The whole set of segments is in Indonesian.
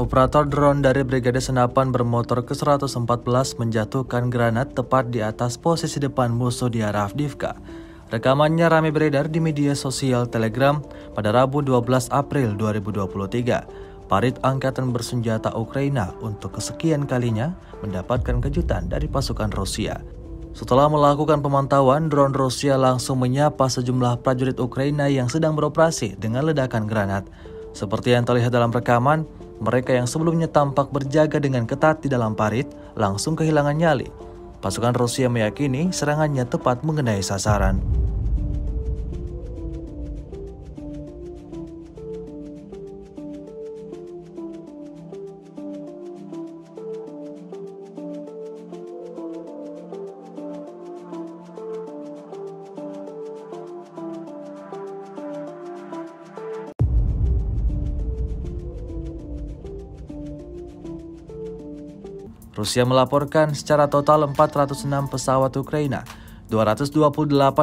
Operator drone dari Brigade Senapan Bermotor ke-114 menjatuhkan granat tepat di atas posisi depan musuh di arah Avdiivka. Rekamannya ramai beredar di media sosial Telegram pada Rabu 12 April 2023. Parit Angkatan Bersenjata Ukraina untuk kesekian kalinya mendapatkan kejutan dari pasukan Rusia. Setelah melakukan pemantauan, drone Rusia langsung menyapa sejumlah prajurit Ukraina yang sedang beroperasi dengan ledakan granat. Seperti yang terlihat dalam rekaman, mereka yang sebelumnya tampak berjaga dengan ketat di dalam parit langsung kehilangan nyali. Pasukan Rusia meyakini serangannya tepat mengenai sasaran. Rusia melaporkan secara total 406 pesawat Ukraina, 228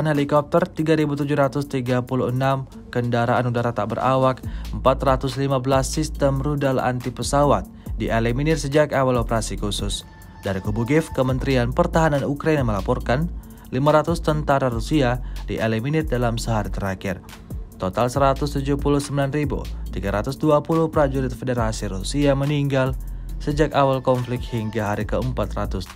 helikopter, 3.736 kendaraan udara tak berawak, 415 sistem rudal anti pesawat dieliminir sejak awal operasi khusus. Dari Kubukiv, Kementerian Pertahanan Ukraina melaporkan 500 tentara Rusia dieliminir dalam sehari terakhir. Total 179.320 prajurit Federasi Rusia meninggal sejak awal konflik hingga hari ke-412.